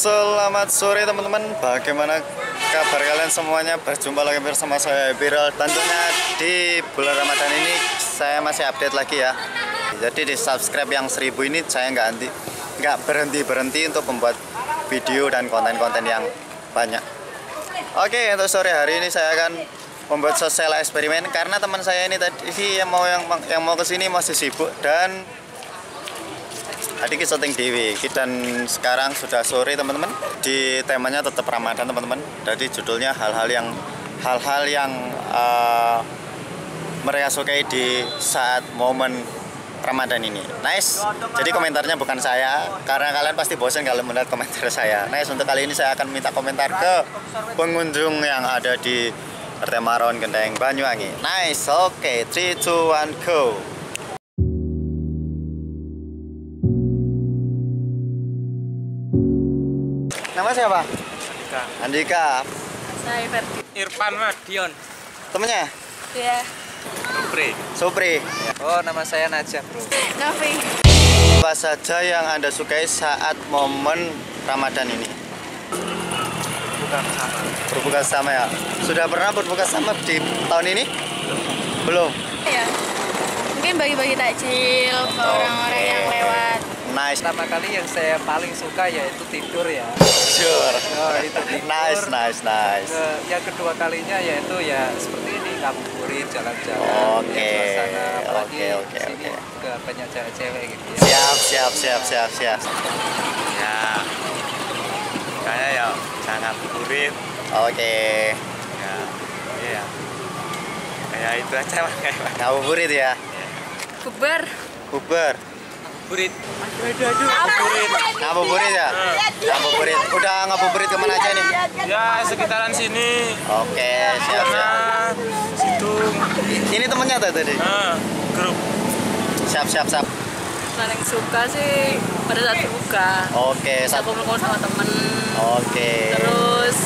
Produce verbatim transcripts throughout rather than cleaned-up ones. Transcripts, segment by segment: Selamat sore teman-teman, bagaimana kabar kalian semuanya? Berjumpa lagi bersama saya Viral. Tentunya di bulan Ramadan ini saya masih update lagi ya. Jadi di subscribe yang seribu ini saya nggak anti, nggak berhenti-berhenti untuk membuat video dan konten-konten yang banyak. Oke, untuk sore hari ini saya akan membuat sosial eksperimen karena teman saya ini tadi yang mau yang, yang mau kesini masih sibuk dan tadi kita syuting Dewi, dan sekarang sudah sore teman-teman. Di temanya tetap Ramadan teman-teman. Jadi judulnya hal-hal yang hal-hal yang uh, mereka sukai di saat momen Ramadan ini. Nice. Jadi komentarnya bukan saya, karena kalian pasti bosan kalau melihat komentar saya. Nice. Untuk kali ini saya akan minta komentar ke pengunjung yang ada di R T H Maron Gendeng Banyuwangi. Nice. Oke. Okay. three, two, one, go. Nama siapa? Andika. Andika. Saya Ferdi. Irfan Madion. Temennya? Iya. Supri. Supri. Oh, nama saya Najam. Novi. Apa saja yang Anda sukai saat momen Ramadan ini? Berbuka sama. Berbuka sama ya. Sudah pernah berbuka sama di tahun ini? Belum. Belum. Iya. Mungkin bagi-bagi takjil ke orang-orang yang lewat. Nice. Pertama kali yang saya paling suka yaitu tidur ya. Sure. Oh, itu tidur. Nice, nice, nice. Yang kedua kalinya yaitu ya seperti ini, ngabuburit, jalan-jalan. Oke. Oke, oke, oke. Banyak cewek-cewek gitu. Ya. Siap, siap, siap, siap, siap. Ya. Kayaknya ya ngabuburit. Oke. Okay. Ya. Iya. Kayak itu aja makanya. Ngabuburit ya. Bubar. Bubar. Burit. Aduh, aduh. Ngabuburit ya? Ngabuburit. Udah ngabuburit kemana aja nih? Ya, sekitaran sini. Oke, siap ya. Situ. Ini temennya tadi? Nah, grup. Siap, siap, siap. Paling suka sih pada saat buka. Oke. Bisa kumpul-kumpul sama temen. Oke. Terus,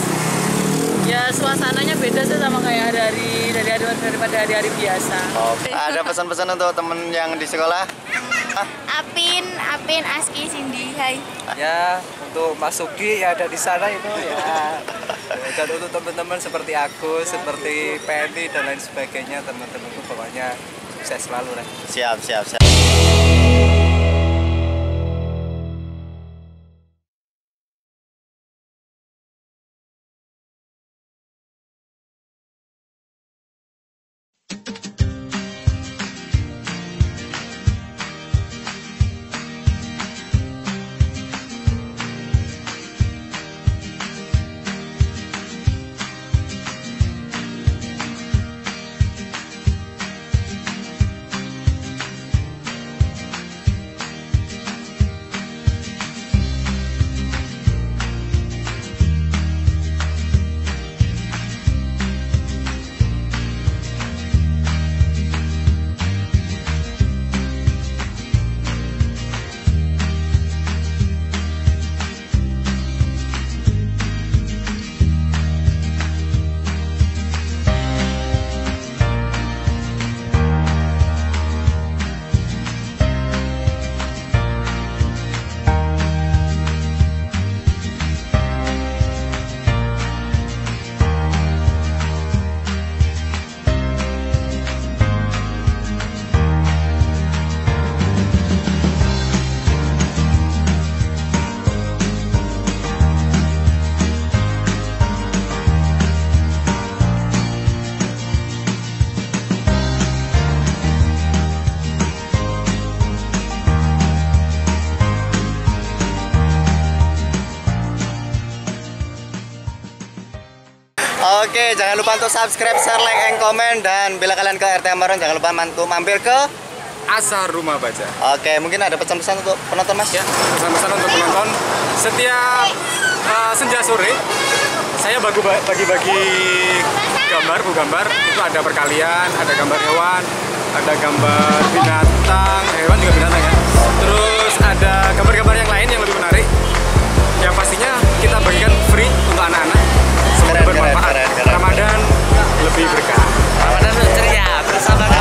ya suasananya beda sih sama kayak hari-hari dari hari daripada hari-hari biasa. Oke. Ada pesan-pesan untuk temen yang di sekolah? Apin, Apin, Aski, Cindy, hai. Ya, untuk Mas Sugi yang ada di sana itu ya. Dan untuk teman-teman seperti aku, seperti Penny dan lain sebagainya, teman-temanku pokoknya sukses selalu lah. Siap, siap, siap. Oke, jangan lupa untuk subscribe, share, like, and comment. Dan bila kalian ke R T H Maron, jangan lupa mampir ke Asar Rumah Baca. Oke, mungkin ada pesan-pesan untuk penonton mas ya? Pesan-pesan untuk penonton. Setiap uh, senja sore, saya bagi-bagi gambar, bu gambar. Itu ada perkalian, ada gambar hewan, ada gambar binatang. Hewan juga binatang ya. Terus ada gambar-gambar yang lain yang lebih menarik. Yang pastinya kita bagikan free untuk anak-anak. Semoga bermanfaat. Ramadan lebih berkah. Ramadan ceria bersama.